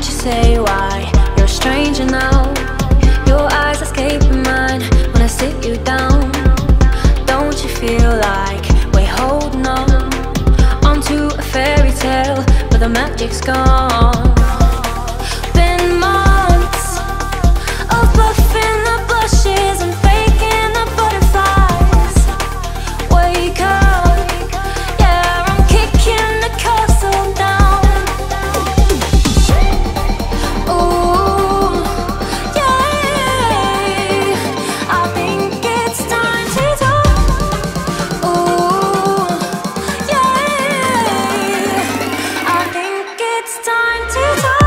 won't you say why? You're a stranger now. Your eyes escaping mine when I sit you down. Don't you feel like we're holding on onto a fairy tale, but the magic's gone? Been months of bluffing the blushes and faking the butterflies. Wake up. It's time to talk.